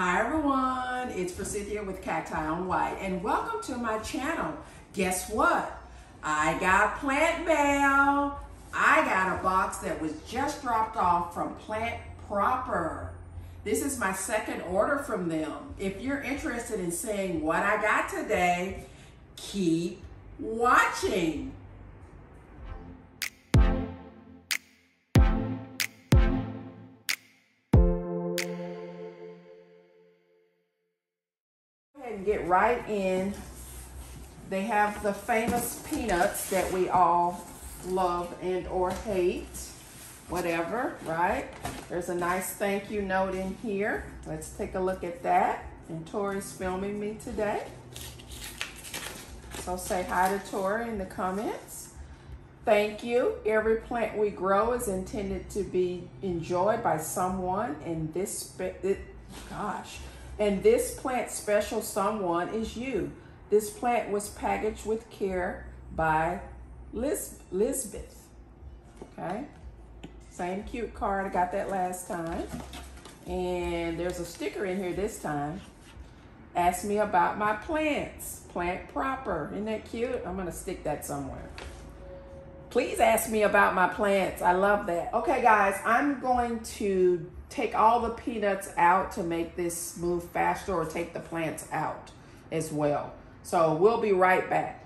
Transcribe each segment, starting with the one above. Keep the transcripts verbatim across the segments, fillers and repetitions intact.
Hi everyone, it's Persithia with Cacti on White, and welcome to my channel. Guess what? I got plant mail. I got a box that was just dropped off from Plant Proper. This is my second order from them. If you're interested in seeing what I got today, keep watching. And get right in. They have the famous peanuts that we all love and or hate, whatever, right? There's a nice thank you note in here. Let's take a look at that. And Tori's filming me today, so say hi to Tori in the comments. Thank you. Every plant we grow is intended to be enjoyed by someone, and this it, gosh And this plant's special someone is you. This plant was packaged with care by Liz Lisbeth. Okay, same cute card, I got that last time. And there's a sticker in here this time. Ask me about my plants, Plant Proper. Isn't that cute? I'm gonna stick that somewhere. Please ask me about my plants. I love that. Okay guys, I'm going to take all the peanuts out to make this move faster, or take the plants out as well. So we'll be right back.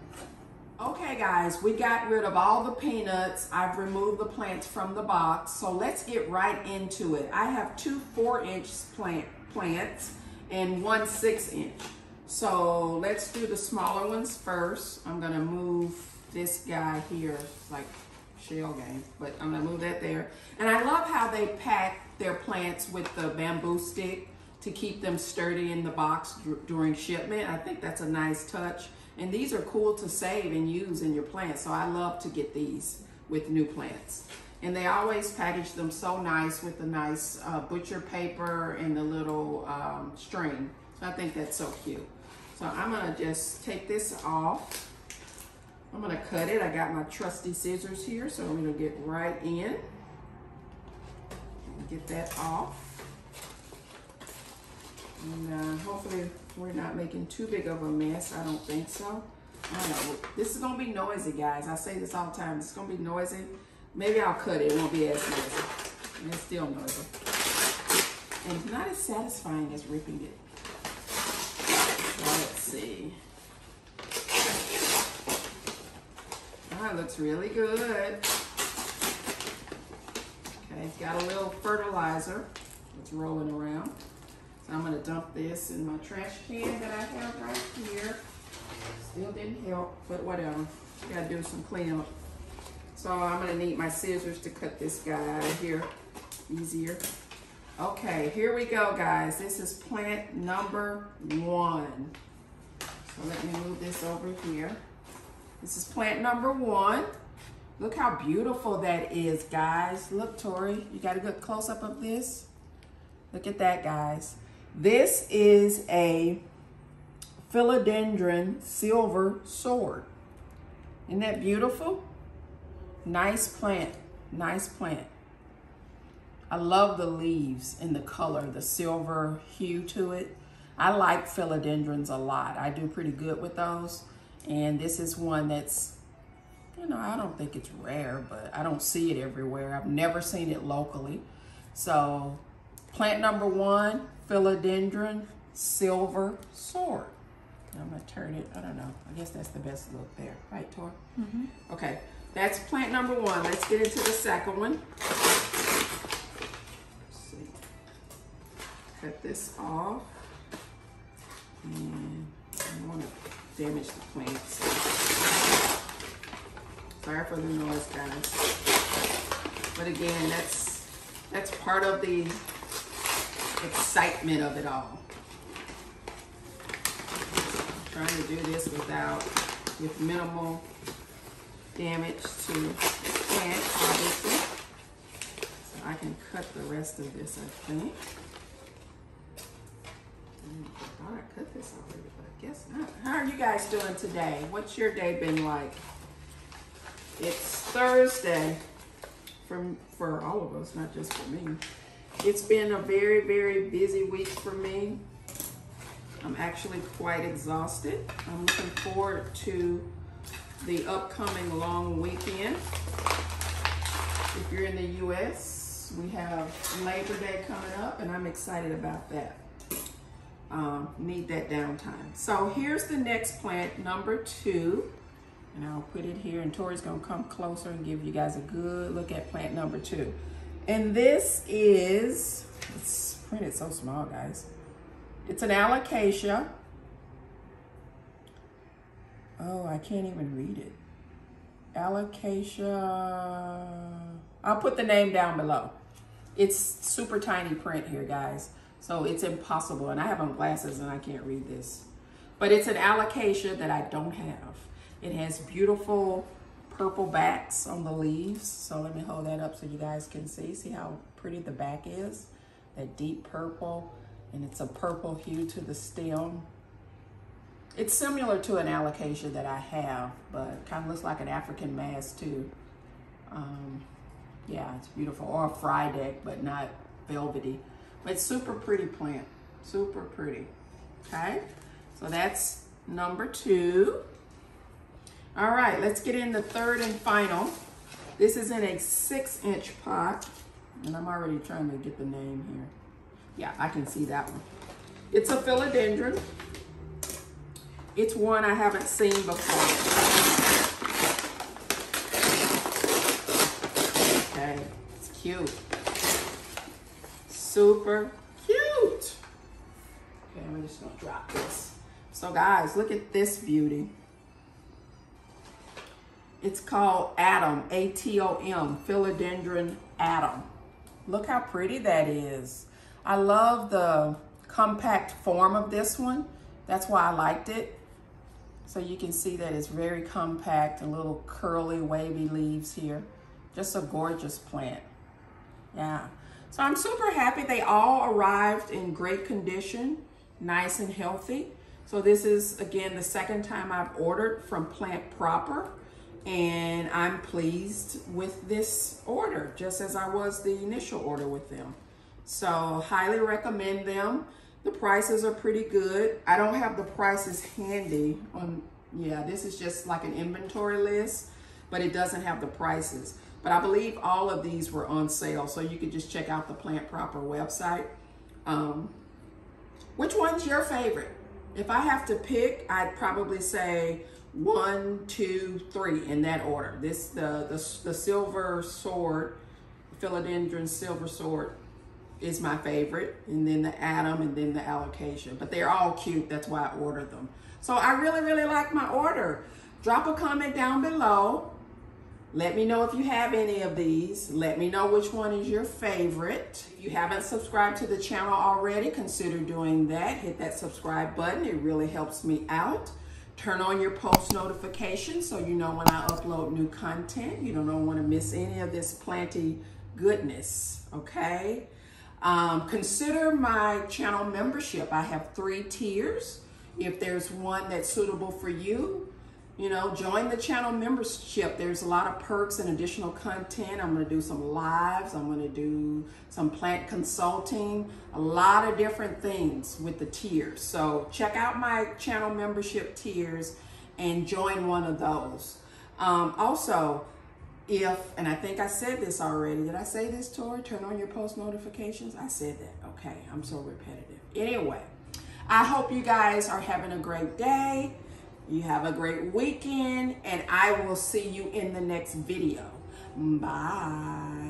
Okay guys, we got rid of all the peanuts. I've removed the plants from the box. So let's get right into it. I have two four inch plant plants and one six inch. So let's do the smaller ones first. I'm gonna move this guy here, like shell game, but I'm gonna move that there. And I love how they pack their plants with the bamboo stick to keep them sturdy in the box during shipment. I think that's a nice touch. And these are cool to save and use in your plants. So I love to get these with new plants. And they always package them so nice with the nice uh, butcher paper and the little um, string. So I think that's so cute. So I'm gonna just take this off. I'm gonna cut it. I got my trusty scissors here. So I'm gonna get right in. Get that off, and uh, hopefully we're not making too big of a mess. I don't think so. I know this is gonna be noisy, guys. I say this all the time. It's gonna be noisy. Maybe I'll cut it. It won't be as noisy. And it's still noisy, and it's not as satisfying as ripping it. So let's see. Ah, it looks really good. It's got a little fertilizer that's rolling around. So I'm gonna dump this in my trash can that I have right here. Still didn't help, but whatever. Gotta do some cleanup. So I'm gonna need my scissors to cut this guy out of here easier. Okay, here we go, guys. This is plant number one. So let me move this over here. This is plant number one. Look how beautiful that is, guys. Look, Tori, you got a good close-up of this? Look at that, guys. This is a philodendron silver sword. Isn't that beautiful? Nice plant, nice plant. I love the leaves and the color, the silver hue to it. I like philodendrons a lot. I do pretty good with those. And this is one that's, you know, I don't think it's rare, but I don't see it everywhere. I've never seen it locally. So plant number one, philodendron silver sword. I'm gonna turn it, I don't know. I guess that's the best look there. Right, Tor? Mm-hmm. Okay, that's plant number one. Let's get into the second one. Let's see. Cut this off. And I don't wanna damage the plants. Sorry for the noise, guys. But again, that's that's part of the excitement of it all. I'm trying to do this without, with minimal damage to the plant, obviously. So I can cut the rest of this, I think. I thought I cut this already, but I guess not. How are you guys doing today? What's your day been like? It's Thursday from for all of us, not just for me. It's been a very, very busy week for me. I'm actually quite exhausted. I'm looking forward to the upcoming long weekend. If you're in the U S, we have Labor Day coming up, and I'm excited about that. Um, need that downtime. So here's the next plant, number two. And I'll put it here, and Tori's gonna come closer and give you guys a good look at plant number two. And this is, it's printed so small, guys. It's an alocasia. Oh, I can't even read it. Alocasia. I'll put the name down below. It's super tiny print here, guys. So it's impossible. And I have on glasses and I can't read this. But it's an alocasia that I don't have. It has beautiful purple backs on the leaves. So let me hold that up so you guys can see. See how pretty the back is? That deep purple, and it's a purple hue to the stem. It's similar to an alocasia that I have, but kind of looks like an African mass too. Um, yeah, it's beautiful, or a frydeck, but not velvety. But super pretty plant, super pretty. Okay, so that's number two. All right, let's get in the third and final. This is in a six inch pot, and I'm already trying to get the name here. Yeah, I can see that one. It's a philodendron. It's one I haven't seen before. Okay, it's cute. Super cute. Okay, I'm just gonna drop this. So guys, look at this beauty. It's called Atom, A T O M, Philodendron Atom. Look how pretty that is. I love the compact form of this one. That's why I liked it. So you can see that it's very compact and little curly, wavy leaves here. Just a gorgeous plant. Yeah. So I'm super happy they all arrived in great condition, nice and healthy. So this is, again, the second time I've ordered from Plant Proper, and I'm pleased with this order, just as I was the initial order with them. So highly recommend them. The prices are pretty good. I don't have the prices handy on, yeah, this is just like an inventory list, but it doesn't have the prices. But I believe all of these were on sale, so you could just check out the Plant Proper website. Um, which one's your favorite? If I have to pick, I'd probably say one, two, three in that order. This, the, the, the silver sword, philodendron silver sword, is my favorite, and then the Atom, and then the alocasia. But they're all cute, that's why I ordered them. So I really, really like my order. Drop a comment down below. Let me know if you have any of these. Let me know which one is your favorite. If you haven't subscribed to the channel already, consider doing that. Hit that subscribe button, it really helps me out. Turn on your post notifications so you know when I upload new content. You don't want to miss any of this planty goodness, okay? Um, consider my channel membership. I have three tiers. If there's one that's suitable for you, you know, join the channel membership. There's a lot of perks and additional content. I'm going to do some lives. I'm going to do some plant consulting, a lot of different things with the tiers. So check out my channel membership tiers and join one of those. Um, also, if, and I think I said this already. Did I say this, Tori? Turn on your post notifications. I said that. Okay, I'm so repetitive. Anyway, I hope you guys are having a great day. You have a great weekend, and I will see you in the next video. Bye.